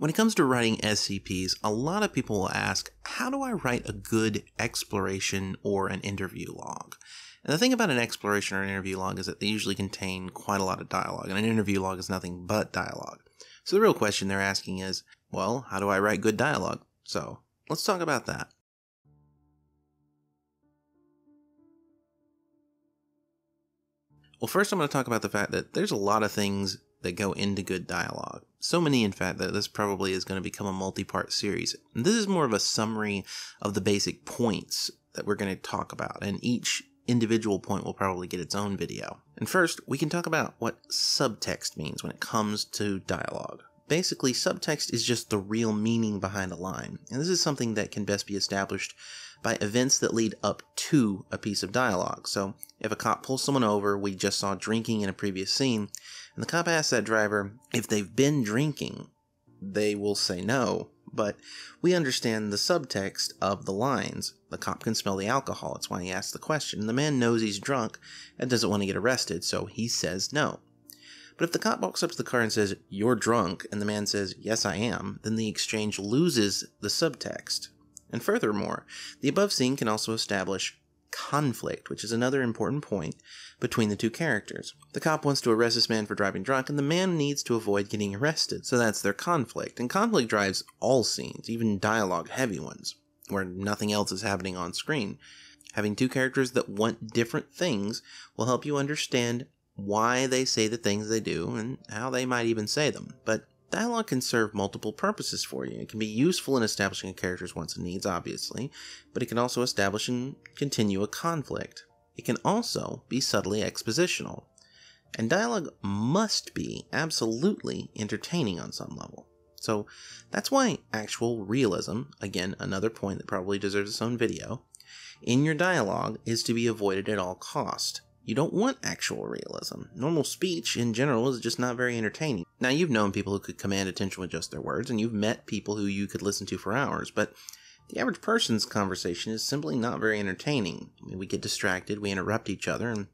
When it comes to writing SCPs, a lot of people will ask, how do I write a good exploration or an interview log? And the thing about an exploration or an interview log is that they usually contain quite a lot of dialogue, and an interview log is nothing but dialogue. So the real question they're asking is, well, how do I write good dialogue? So let's talk about that. Well, first I'm going to talk about the fact that there's a lot of things that go into good dialogue. So many, in fact, that this probably is going to become a multi-part series. And this is more of a summary of the basic points that we're going to talk about, and each individual point will probably get its own video. And first, we can talk about what subtext means when it comes to dialogue. Basically, subtext is just the real meaning behind a line, and this is something that can best be established by events that lead up to a piece of dialogue. So if a cop pulls someone over we just saw drinking in a previous scene, and the cop asks that driver if they've been drinking, they will say no, but we understand the subtext of the lines. The cop can smell the alcohol, that's why he asks the question. The man knows he's drunk and doesn't want to get arrested, so he says no. But if the cop walks up to the car and says, "You're drunk," and the man says, "Yes, I am," then the exchange loses the subtext. And furthermore, the above scene can also establish conflict, which is another important point, between the two characters. The cop wants to arrest this man for driving drunk, and the man needs to avoid getting arrested, so that's their conflict. And conflict drives all scenes, even dialogue-heavy ones, where nothing else is happening on screen. Having two characters that want different things will help you understand why they say the things they do and how they might even say them. But dialogue can serve multiple purposes for you. It can be useful in establishing a character's wants and needs, obviously, but it can also establish and continue a conflict. It can also be subtly expositional. And dialogue must be absolutely entertaining on some level. So that's why actual realism, again, another point that probably deserves its own video, in your dialogue is to be avoided at all cost. You don't want actual realism. Normal speech, in general, is just not very entertaining. Now, you've known people who could command attention with just their words, and you've met people who you could listen to for hours, but the average person's conversation is simply not very entertaining. I mean, we get distracted, we interrupt each other, and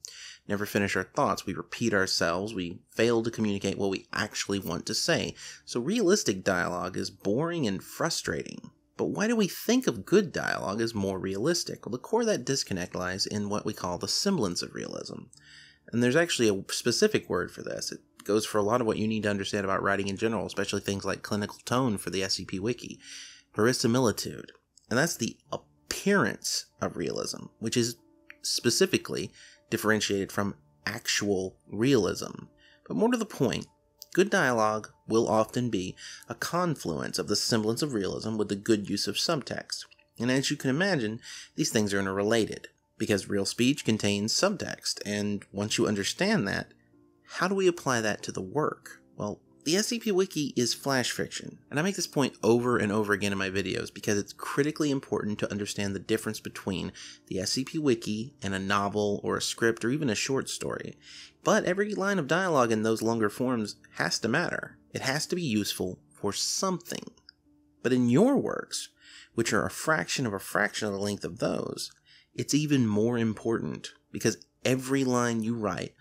never finish our thoughts. We repeat ourselves, we fail to communicate what we actually want to say. So realistic dialogue is boring and frustrating. But why do we think of good dialogue as more realistic? Well, the core of that disconnect lies in what we call the semblance of realism. And there's actually a specific word for this. It goes for a lot of what you need to understand about writing in general, especially things like clinical tone for the SCP Wiki, verisimilitude. And that's the appearance of realism, which is specifically differentiated from actual realism. But more to the point, good dialogue will often be a confluence of the semblance of realism with the good use of subtext. And as you can imagine, these things are interrelated, because real speech contains subtext, and once you understand that, how do we apply that to the work? Well, the SCP Wiki is flash fiction, and I make this point over and over again in my videos because it's critically important to understand the difference between the SCP Wiki and a novel or a script or even a short story. But every line of dialogue in those longer forms has to matter. It has to be useful for something. But in your works, which are a fraction of the length of those, it's even more important because every line you write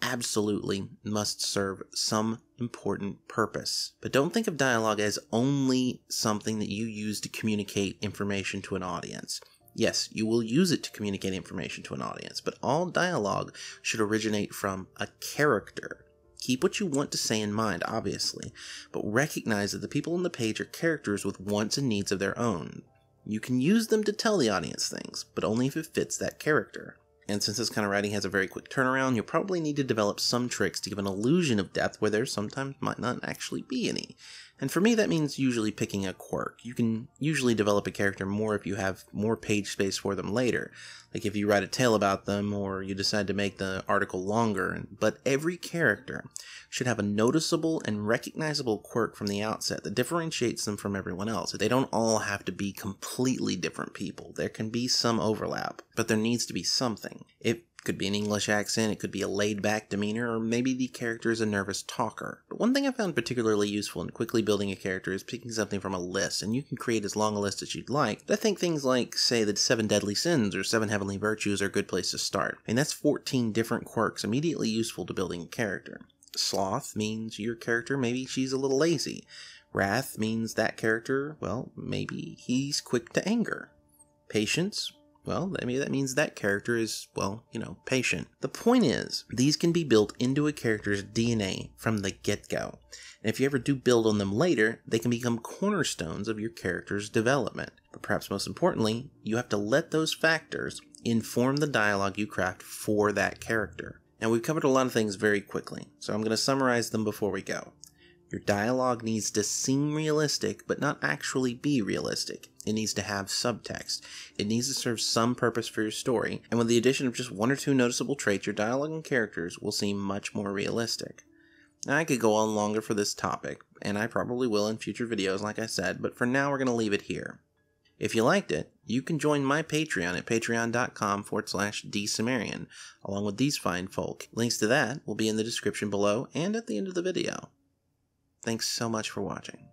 absolutely must serve some important purpose. But don't think of dialogue as only something that you use to communicate information to an audience. Yes, you will use it to communicate information to an audience, but all dialogue should originate from a character. Keep what you want to say in mind, obviously, but recognize that the people on the page are characters with wants and needs of their own. You can use them to tell the audience things, but only if it fits that character. And since this kind of writing has a very quick turnaround, you'll probably need to develop some tricks to give an illusion of depth where there sometimes might not actually be any. And for me, that means usually picking a quirk. You can usually develop a character more if you have more page space for them later. Like if you write a tale about them, or you decide to make the article longer. But every character should have a noticeable and recognizable quirk from the outset that differentiates them from everyone else. They don't all have to be completely different people. There can be some overlap, but there needs to be something. It could be an English accent, it could be a laid-back demeanor, or maybe the character is a nervous talker. But one thing I found particularly useful in quickly building a character is picking something from a list, and you can create as long a list as you'd like. But I think things like, say, the 7 deadly sins or 7 heavenly virtues are a good place to start. And that's 14 different quirks immediately useful to building a character. Sloth means your character, maybe she's a little lazy. Wrath means that character, well, maybe he's quick to anger. Patience, well, maybe that means that character is, well, you know, patient. The point is, these can be built into a character's DNA from the get-go. And if you ever do build on them later, they can become cornerstones of your character's development. But perhaps most importantly, you have to let those factors inform the dialogue you craft for that character. Now, we've covered a lot of things very quickly, so I'm going to summarize them before we go. Your dialogue needs to seem realistic, but not actually be realistic. It needs to have subtext. It needs to serve some purpose for your story, and with the addition of just one or two noticeable traits, your dialogue and characters will seem much more realistic. Now, I could go on longer for this topic, and I probably will in future videos, like I said, but for now we're going to leave it here. If you liked it, you can join my Patreon at patreon.com/dsumerian, along with these fine folk. Links to that will be in the description below and at the end of the video. Thanks so much for watching.